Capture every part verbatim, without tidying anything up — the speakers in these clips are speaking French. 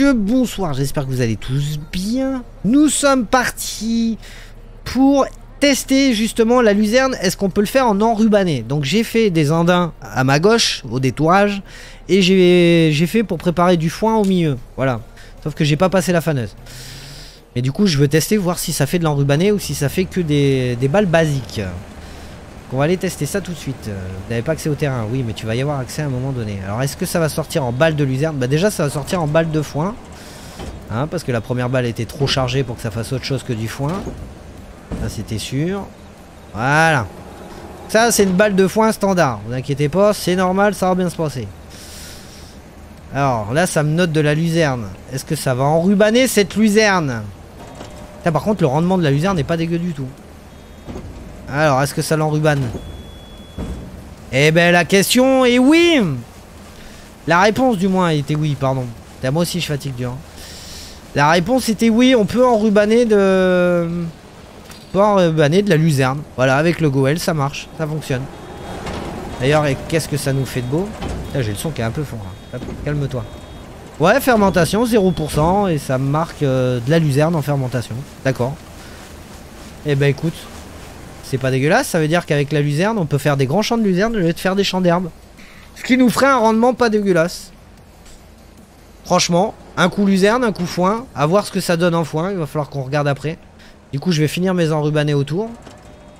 messieurs, bonsoir, j'espère que vous allez tous bien. Nous sommes partis pour tester justement la luzerne. Est-ce qu'on peut le faire en enrubané? Donc j'ai fait des andins à ma gauche, au détourage, et j'ai fait pour préparer du foin au milieu, voilà. Sauf que j'ai pas passé la faneuse. Mais du coup je veux tester, voir si ça fait de l'enrubané ou si ça fait que des, des balles basiques. On va aller tester ça tout de suite. Vous n'avez pas accès au terrain, oui, mais tu vas y avoir accès à un moment donné. Alors est-ce que ça va sortir en balle de luzerne? Bah déjà ça va sortir en balle de foin, hein, parce que la première balle était trop chargée pour que ça fasse autre chose que du foin. Ça c'était sûr. Voilà. Ça c'est une balle de foin standard. Vous inquiétez pas, c'est normal, ça va bien se passer. Alors là ça me note de la luzerne. Est-ce que ça va enrubaner cette luzerne? Là, par contre le rendement de la luzerne n'est pas dégueu du tout. Alors, est-ce que ça l'enrubane? Eh ben, la question est oui! La réponse, du moins, était oui, pardon. Moi aussi, je fatigue dur. La réponse était oui, on peut enrubaner de... On peut enrubaner de la luzerne. Voilà, avec le Goël, ça marche, ça fonctionne. D'ailleurs, qu'est-ce que ça nous fait de beau? Là, j'ai le son qui est un peu fort. Calme-toi. Ouais, fermentation, zéro pour cent, et ça marque euh, de la luzerne en fermentation. D'accord. Eh ben, écoute... C'est pas dégueulasse, ça veut dire qu'avec la luzerne, on peut faire des grands champs de luzerne au lieu de faire des champs d'herbe. Ce qui nous ferait un rendement pas dégueulasse. Franchement, un coup luzerne, un coup foin, à voir ce que ça donne en foin, il va falloir qu'on regarde après. Du coup, je vais finir mes enrubanés autour.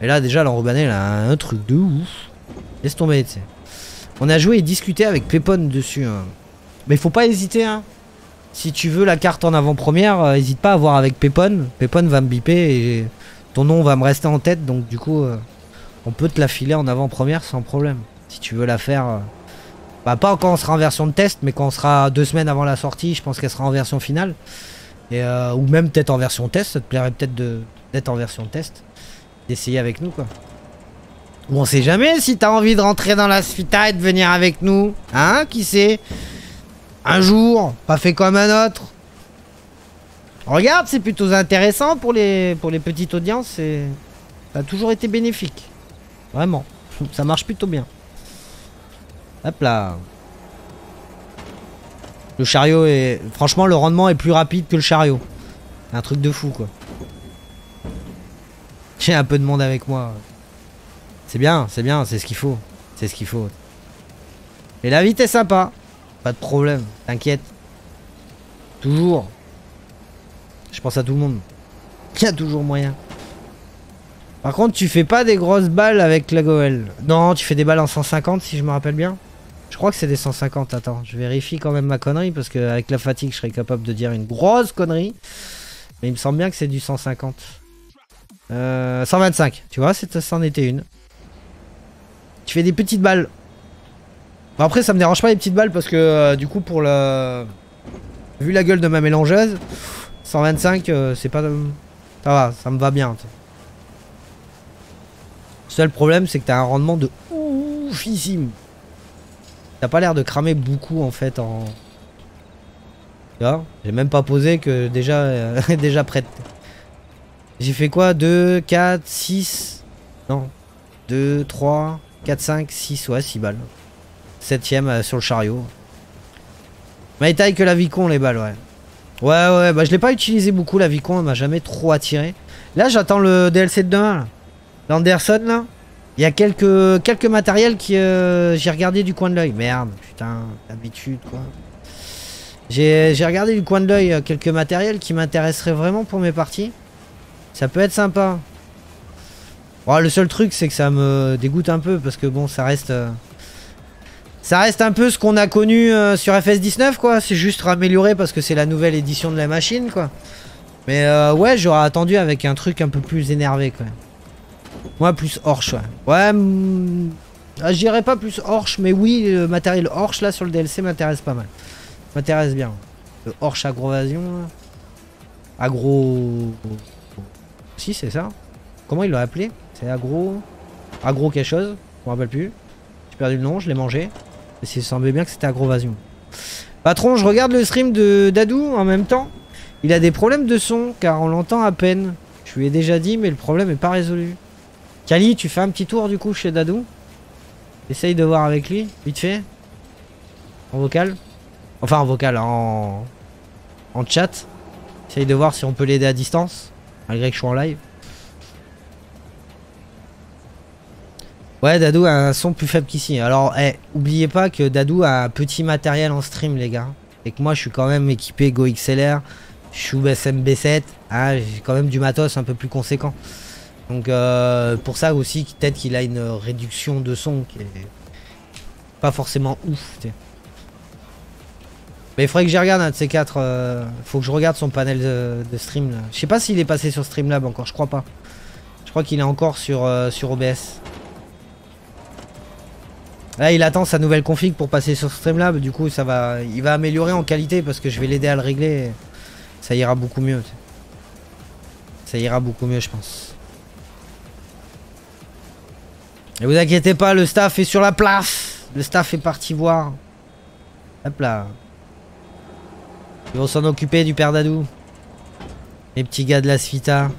Et là, déjà, l'enrubané, là, un truc de ouf. Laisse tomber, tu sais. On a joué et discuté avec Pépone dessus. Hein. Mais faut pas hésiter, hein. Si tu veux la carte en avant-première, euh, hésite pas à voir avec Pépone. Pépone va me biper et... Ton nom va me rester en tête, donc du coup, euh, on peut te la filer en avant-première sans problème. Si tu veux la faire, euh... bah pas quand on sera en version de test, mais quand on sera deux semaines avant la sortie, je pense qu'elle sera en version finale. Et, euh, ou même peut-être en version test, ça te plairait peut-être d'être en version test, d'essayer avec nous quoi. Ou on sait jamais si t'as envie de rentrer dans la Svita et de venir avec nous, hein, qui sait? Un jour, pas fait comme un autre. Regarde, c'est plutôt intéressant pour les, pour les petites audiences et ça a toujours été bénéfique. Vraiment, ça marche plutôt bien. Hop là. Le chariot est... Franchement, le rendement est plus rapide que le chariot. Un truc de fou, quoi. J'ai un peu de monde avec moi. C'est bien, c'est bien, c'est ce qu'il faut. C'est ce qu'il faut. Et la vitesse est sympa. Pas de problème, t'inquiète. Toujours. Je pense à tout le monde. Il y a toujours moyen. Par contre, tu fais pas des grosses balles avec la Goël. Non, tu fais des balles en cent cinquante si je me rappelle bien. Je crois que c'est des cent cinquante. Attends, je vérifie quand même ma connerie parce qu'avec la fatigue, je serais capable de dire une grosse connerie. Mais il me semble bien que c'est du cent cinquante. Euh, cent vingt-cinq. Tu vois, ça en était une. Tu fais des petites balles. Bon, après, ça me dérange pas les petites balles parce que euh, du coup, pour la... Vu la gueule de ma mélangeuse... cent vingt-cinq, euh, c'est pas... Euh, ça va, ça me va bien. T'sais. Le seul problème, c'est que t'as un rendement de oufissime. T'as pas l'air de cramer beaucoup, en fait, en... Tu vois? J'ai même pas posé que déjà, euh, déjà prête. J'ai fait quoi? deux, quatre, six... Non. deux, trois, quatre, cinq, six... Ouais, six balles. Septième euh, sur le chariot. Mais taille que la Vicon, les balles, ouais. Ouais ouais bah je l'ai pas utilisé beaucoup la Vicon, elle m'a jamais trop attiré. Là j'attends le D L C de demain là. L'Anderson là. Il y a quelques, quelques matériels qui euh, j'ai regardé du coin de l'œil. Merde putain d'habitude quoi. J'ai regardé du coin de l'œil euh, quelques matériels qui m'intéresseraient vraiment pour mes parties. Ça peut être sympa. Bon, le seul truc c'est que ça me dégoûte un peu parce que bon ça reste... Euh... Ça reste un peu ce qu'on a connu euh, sur F S dix-neuf quoi, c'est juste amélioré parce que c'est la nouvelle édition de la machine quoi. Mais euh, ouais j'aurais attendu avec un truc un peu plus énervé quoi. Moi plus Orch ouais. Ouais mm, ah, j'irais pas plus Orch mais oui le matériel Orch là sur le D L C m'intéresse pas mal. M'intéresse bien. Le Orch Agrovasion là. Agro... Si c'est ça. Comment il l'a appelé? C'est agro... Agro quelque chose, je me rappelle plus. J'ai perdu le nom, je l'ai mangé. Il semblait bien que c'était Agrovasion. Patron, je regarde le stream de Dadou en même temps. Il a des problèmes de son, car on l'entend à peine. Je lui ai déjà dit, mais le problème n'est pas résolu. Kali, tu fais un petit tour du coup chez Dadou. Essaye de voir avec lui, vite fait. En vocal. Enfin en vocal, en... en chat. Essaye de voir si on peut l'aider à distance, malgré que je sois en live. Ouais, Dadou a un son plus faible qu'ici. Alors, eh, oubliez pas que Dadou a un petit matériel en stream, les gars. Et que moi, je suis quand même équipé GoXLR, je suis S M B sept, hein, j'ai quand même du matos un peu plus conséquent. Donc, euh, pour ça aussi, peut-être qu'il a une réduction de son qui est pas forcément ouf. T'sais. Mais il faudrait que j'y regarde un de ces quatre. Euh, faut que je regarde son panel de, de stream. Je sais pas s'il est passé sur Streamlabs encore, je crois pas. Je crois qu'il est encore sur, euh, sur O B S. Là, il attend sa nouvelle config pour passer sur Streamlabs, du coup ça va, il va améliorer en qualité parce que je vais l'aider à le régler. Ça ira beaucoup mieux. Ça ira beaucoup mieux, je pense. Ne vous inquiétez pas, le staff est sur la place. Le staff est parti voir. Hop là. Ils vont s'en occuper du père Dadou. Les petits gars de la Svita.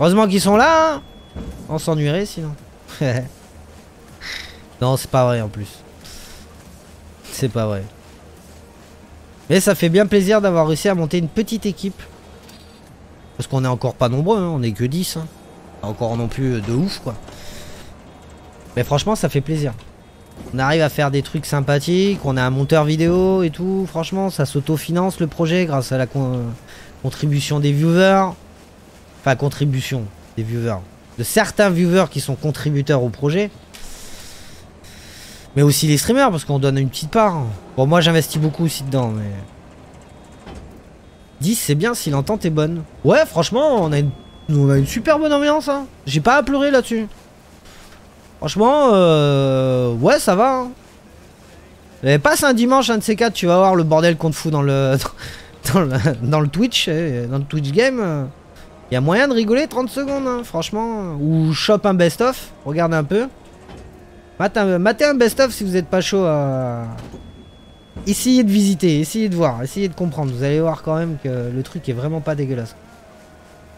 Heureusement qu'ils sont là. Hein, on s'ennuierait sinon. Non, c'est pas vrai en plus. C'est pas vrai. Mais ça fait bien plaisir d'avoir réussi à monter une petite équipe. Parce qu'on est encore pas nombreux, hein. On est que dix. Hein. Encore non plus de ouf quoi. Mais franchement, ça fait plaisir. On arrive à faire des trucs sympathiques. On a un monteur vidéo et tout. Franchement, ça s'autofinance le projet grâce à la con contribution des viewers. Enfin, contribution des viewers. De certains viewers qui sont contributeurs au projet. Mais aussi les streamers, parce qu'on donne une petite part. Bon, moi j'investis beaucoup aussi dedans, mais... dix, c'est bien si l'entente est bonne. Ouais, franchement, on a une, on a une super bonne ambiance, hein. J'ai pas à pleurer là-dessus. Franchement, euh... ouais, ça va. Hein. Et passe un dimanche, un de ces quatre, tu vas voir le bordel qu'on te fout dans le... dans le, dans le Twitch, dans le Twitch game. Il y a moyen de rigoler trente secondes, hein, franchement. Ou chope un best-of, regarde un peu. Matez un best-of si vous n'êtes pas chaud à... Essayez de visiter, essayez de voir, essayez de comprendre. Vous allez voir quand même que le truc est vraiment pas dégueulasse.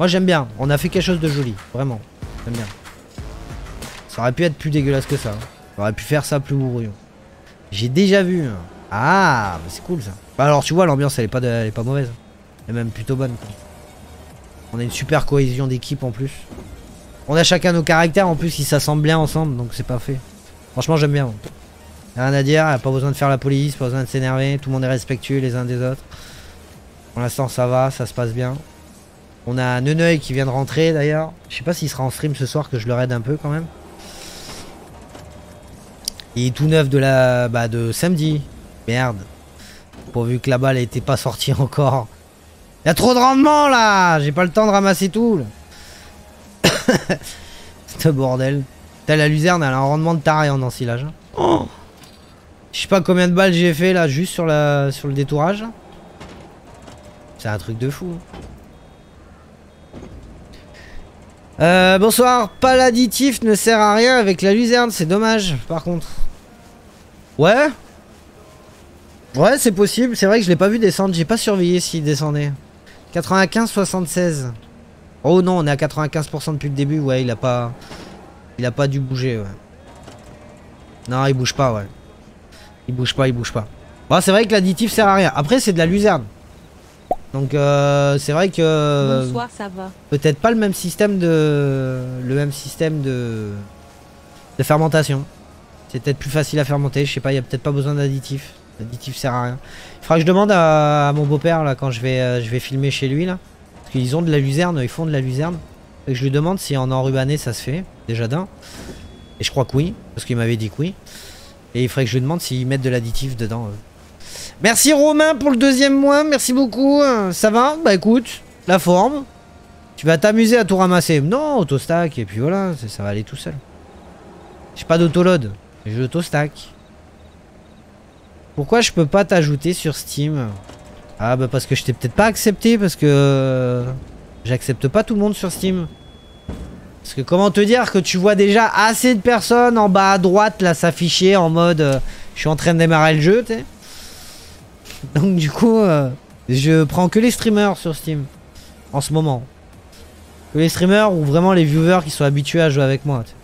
Moi j'aime bien, on a fait quelque chose de joli, vraiment. J'aime bien. Ça aurait pu être plus dégueulasse que ça. Hein. Ça aurait pu faire ça plus bourrillon. J'ai déjà vu. Ah, bah c'est cool ça. Bah alors tu vois, l'ambiance elle est pas, de... elle est pas mauvaise. Elle est même plutôt bonne. Quoi. On a une super cohésion d'équipe en plus. On a chacun nos caractères en plus, ils s'assemblent bien ensemble, donc c'est parfait. Franchement j'aime bien, rien à dire, pas besoin de faire la police, pas besoin de s'énerver, tout le monde est respectueux les uns des autres. Pour l'instant ça va, ça se passe bien. On a un Neneuil qui vient de rentrer d'ailleurs, je sais pas s'il sera en stream ce soir que je le raid un peu quand même. Il est tout neuf de la... bah de samedi, merde. Pourvu que la balle n'était pas sortie encore. Il y a trop de rendement là, j'ai pas le temps de ramasser tout. C'est un bordel. La luzerne elle a un rendement de taré en ensilage. Oh, je sais pas combien de balles j'ai fait là juste sur la sur le détourage. C'est un truc de fou. Euh, bonsoir, pas l'additif ne sert à rien avec la luzerne, c'est dommage par contre. Ouais. Ouais c'est possible, c'est vrai que je l'ai pas vu descendre, j'ai pas surveillé s'il descendait. quatre-vingt-quinze soixante-seize. Oh non, on est à quatre-vingt-quinze pour cent depuis le début, ouais il a pas. Il a pas dû bouger, ouais. Non, il bouge pas, ouais. Il bouge pas, il bouge pas. Bon, c'est vrai que l'additif sert à rien. Après, c'est de la luzerne. Donc, euh, c'est vrai que... Bonsoir, ça va. Peut-être pas le même système de... Le même système de... De fermentation. C'est peut-être plus facile à fermenter. Je sais pas, il y a peut-être pas besoin d'additif. L'additif sert à rien. Il faudra que je demande à, à mon beau-père, là, quand je vais, euh, je vais filmer chez lui, là. Parce qu'ils ont de la luzerne, ils font de la luzerne. Et je lui demande si en enrubané ça se fait, déjà d'un. Et je crois que oui, parce qu'il m'avait dit que oui. Et il faudrait que je lui demande s'ils mettent de l'additif dedans. Euh. Merci Romain pour le deuxième mois, merci beaucoup. Ça va? Bah écoute, la forme. Tu vas t'amuser à tout ramasser. Non, auto-stack, et puis voilà, ça va aller tout seul. J'ai pas d'autoload, j'ai auto-stack. Pourquoi je peux pas t'ajouter sur Steam? Ah bah parce que je t'ai peut-être pas accepté, parce que... J'accepte pas tout le monde sur Steam. Parce que comment te dire que tu vois déjà assez de personnes en bas à droite là s'afficher en mode euh, je suis en train de démarrer le jeu, tu sais. Donc du coup euh, je prends que les streamers sur Steam en ce moment. Que les streamers ou vraiment les viewers qui sont habitués à jouer avec moi. T'sais.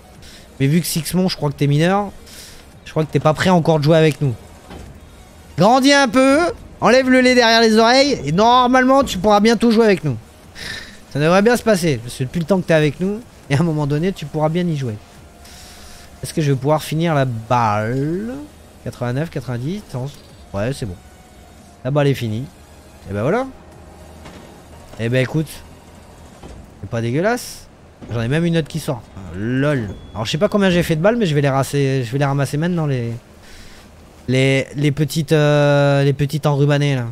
Mais vu que Sixmon, je crois que t'es mineur, je crois que t'es pas prêt encore de jouer avec nous. Grandis un peu, Enlève le lait derrière les oreilles et normalement tu pourras bientôt jouer avec nous. Ça devrait bien se passer, parce que depuis le temps que t'es avec nous, et à un moment donné tu pourras bien y jouer. Est-ce que je vais pouvoir finir la balle? Quatre-vingt-neuf, quatre-vingt-dix, cent. Ouais, c'est bon. La balle est finie. Et ben voilà. Et ben écoute, c'est pas dégueulasse. J'en ai même une autre qui sort. Oh, lol. Alors je sais pas combien j'ai fait de balles, mais je vais les ramasser, je vais les ramasser maintenant les... Les, les petites euh, les petites enrubannées là.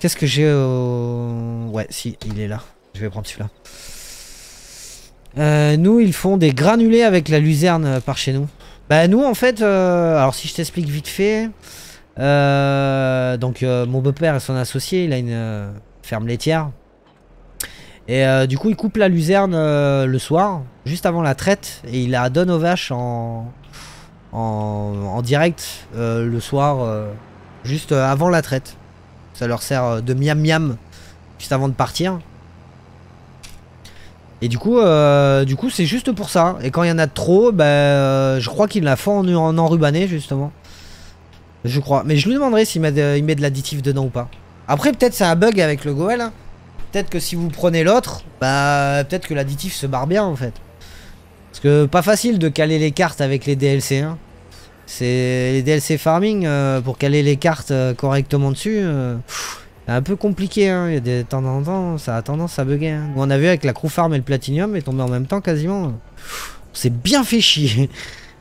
Qu'est-ce que j'ai au... Ouais, si, il est là. Je vais prendre celui-là. Euh, nous, ils font des granulés avec la luzerne par chez nous. Bah nous, en fait... Euh, alors si je t'explique vite fait... Euh, donc euh, mon beau-père et son associé, il a une euh, ferme laitière. Et euh, du coup, il coupe la luzerne euh, le soir, juste avant la traite. Et il la donne aux vaches en... En, en direct euh, le soir, euh, juste euh, avant la traite. Ça leur sert euh, de miam miam juste avant de partir. Et du coup, euh, du coup, c'est juste pour ça. Et quand il y en a trop, bah, euh, je crois qu'ils la font en, en enrubanné justement. Je crois. Mais je lui demanderai s'il met de, de l'additif dedans ou pas. Après, peut-être c'est un bug avec le Goël. Hein. Peut-être que si vous prenez l'autre, bah, peut-être que l'additif se barre bien en fait. Parce que pas facile de caler les cartes avec les D L C. Hein. C'est les D L C farming, euh, pour caler les cartes euh, correctement dessus, euh, c'est un peu compliqué. Hein. Il y a des temps en temps, ça a tendance à bugger. Hein. On a vu avec la crew farm et le platinum, et tombé en même temps quasiment. C'est bien fait chier.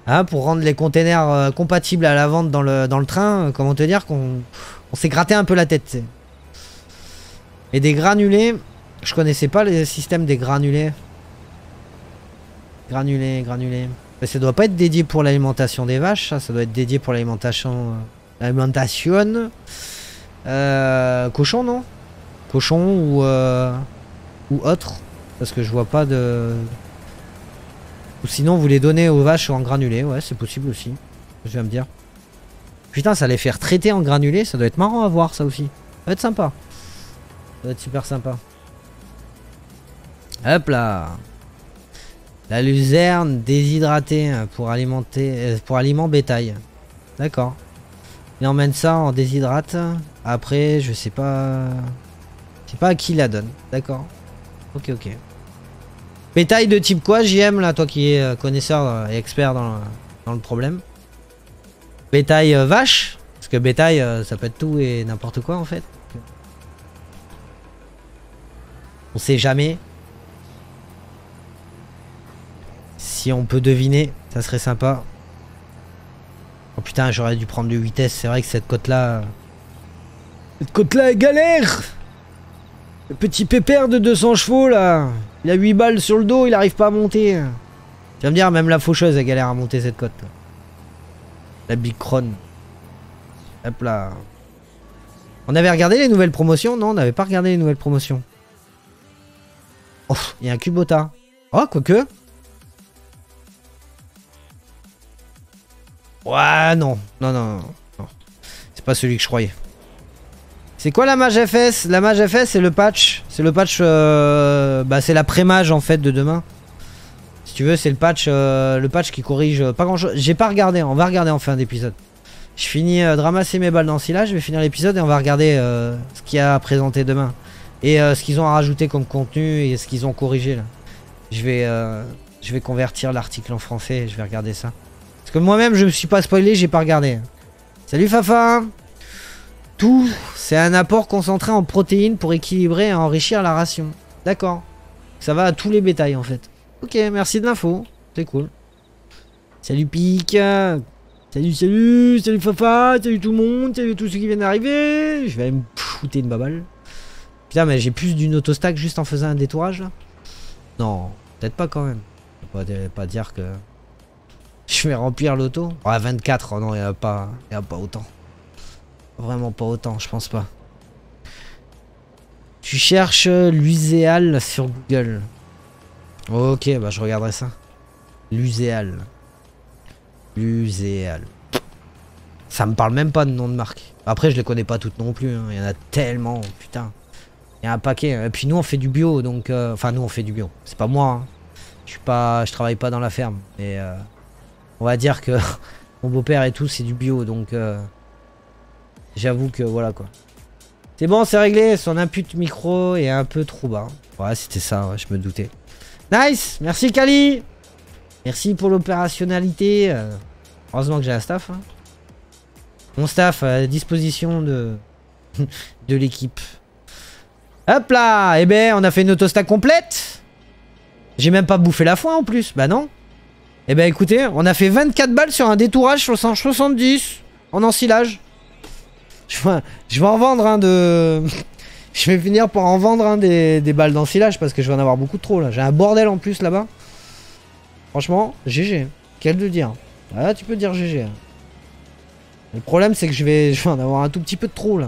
Hein, pour rendre les containers euh, compatibles à la vente dans le, dans le train, euh, comment te dire qu'on on, s'est gratté un peu la tête. T'sais. Et des granulés, je connaissais pas les systèmes des granulés. Granulé, granulé. Mais ça doit pas être dédié pour l'alimentation des vaches, ça, ça doit être dédié pour l'alimentation. L'alimentation. Euh, cochon, non? Cochon ou. Euh, ou autre. Parce que je vois pas de. Ou sinon, vous les donnez aux vaches en granulé, ouais, c'est possible aussi. Je viens me dire. Putain, ça les faire traiter en granulé, ça doit être marrant à voir, ça aussi. Ça doit être sympa. Ça doit être super sympa. Hop là! La luzerne déshydratée pour alimenter pour aliment bétail. D'accord. Il emmène ça en déshydrate. Après, je sais pas. Je sais pas à qui la donne. D'accord. Ok, ok. Bétail de type quoi, J M, là, toi qui es connaisseur et expert dans le, dans le problème. Bétail euh, vache. Parce que bétail, euh, ça peut être tout et n'importe quoi en fait. On sait jamais. Si on peut deviner, ça serait sympa. Oh putain, j'aurais dû prendre le huit S. C'est vrai que cette côte-là... Cette côte-là est galère. Le petit pépère de deux cents chevaux, là. Il a huit balles sur le dos, il arrive pas à monter. Tu vas me dire, même la faucheuse a galère à monter cette côte. Là. La Big Crown. Hop là. On avait regardé les nouvelles promotions? Non, on n'avait pas regardé les nouvelles promotions. Oh, il y a un Kubota. Oh, quoique... Ouais, non, non, non, non, non. C'est pas celui que je croyais. C'est quoi la mage F S? La mage F S, c'est le patch. C'est le patch, euh... bah c'est la pré-mage en fait de demain. Si tu veux, c'est le patch euh... le patch qui corrige euh, pas grand-chose. J'ai pas regardé, on va regarder en fin d'épisode. Je finis euh, de ramasser mes balles dans ce là, je vais finir l'épisode et on va regarder euh, ce qu'il y a à présenter demain. Et euh, ce qu'ils ont à rajouter comme contenu et ce qu'ils ont corrigé là. Je vais, euh... je vais convertir l'article en français et je vais regarder ça. Parce que moi-même, je me suis pas spoilé, j'ai pas regardé. Salut Fafa! Tout, c'est un apport concentré en protéines pour équilibrer et enrichir la ration. D'accord. Ça va à tous les bétails en fait. Ok, merci de l'info. C'est cool. Salut Pic! Salut, salut! Salut Fafa! Salut tout le monde! Salut tous ceux qui viennent d'arriver! Je vais me foutre une baballe. Putain, mais j'ai plus d'une autostack juste en faisant un détourage là? Non, peut-être pas quand même. Je vais pas dire que... Je vais remplir l'auto. Oh, à vingt-quatre, oh non, il n'y a pas autant. Vraiment pas autant, je pense pas. Tu cherches l'uséal sur Google. Ok, bah je regarderai ça. L'uséal. L'uséal. Ça me parle même pas de nom de marque. Après, je les connais pas toutes non plus. Hein. Il y en a tellement, putain. Il y a un paquet. Et puis nous, on fait du bio, donc... Euh... Enfin, nous, on fait du bio. C'est pas moi. Hein. Je suis pas... Je travaille pas dans la ferme, mais... Euh... On va dire que mon beau-père et tout, c'est du bio, donc... Euh, J'avoue que voilà quoi. C'est bon, c'est réglé. Son input micro est un peu trop bas. Ouais, c'était ça, ouais, je me doutais. Nice. Merci Kali. Merci pour l'opérationnalité. Euh, heureusement que j'ai un staff. Hein. Mon staff à disposition de, de l'équipe. Hop là. Eh ben, on a fait une autostat complète. J'ai même pas bouffé la foin en plus. Bah non. Eh ben écoutez, on a fait vingt-quatre balles sur un détourage sur cent soixante-dix en ensilage. Je vais, je vais en vendre un hein, de... Je vais finir pour en vendre un hein, des, des balles d'ensilage parce que je vais en avoir beaucoup trop là. J'ai un bordel en plus là-bas. Franchement, G G. Quel de dire. Là, tu peux dire G G. Hein. Le problème c'est que je vais, je vais en avoir un tout petit peu de trop là.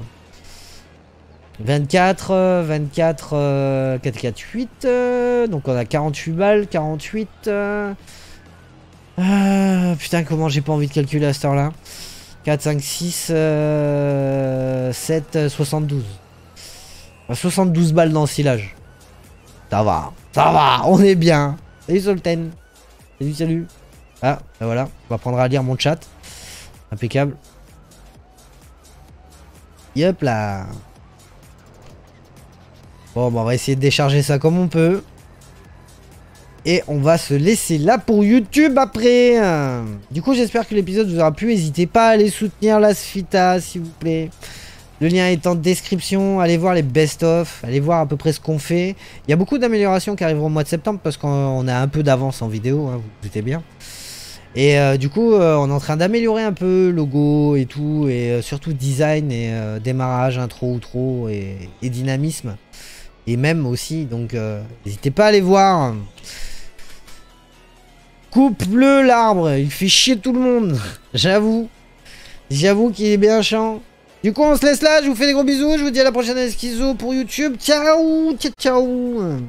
vingt-quatre, vingt-quatre, quatre, quatre, huit. Euh, donc on a quarante-huit balles, quarante-huit... Euh... Ah, putain, comment j'ai pas envie de calculer à cette heure-là. quatre, cinq, six, sept, soixante-douze. soixante-douze balles d'ensilage. Ça va, ça va, on est bien. Salut Solten. Salut, salut. Ah, ben voilà, on va apprendre à lire mon chat. Impeccable. Yep là. Bon, bah, on va essayer de décharger ça comme on peut. Et on va se laisser là pour YouTube après. Du coup, j'espère que l'épisode vous aura plu. N'hésitez pas à aller soutenir la Svita, s'il vous plaît. Le lien est en description. Allez voir les best-of. Allez voir à peu près ce qu'on fait. Il y a beaucoup d'améliorations qui arriveront au mois de septembre parce qu'on a un peu d'avance en vidéo. Hein, vous vous doutez bien. Et euh, du coup, euh, on est en train d'améliorer un peu logo et tout. Et euh, surtout design et euh, démarrage, intro, outro et, et dynamisme. Et même aussi. Donc, euh, n'hésitez pas à aller voir. Coupe-le l'arbre, il fait chier tout le monde, j'avoue, j'avoue qu'il est bien chiant. Du coup on se laisse là, je vous fais des gros bisous, je vous dis à la prochaine esquizo pour YouTube, ciao, ciao, ciao.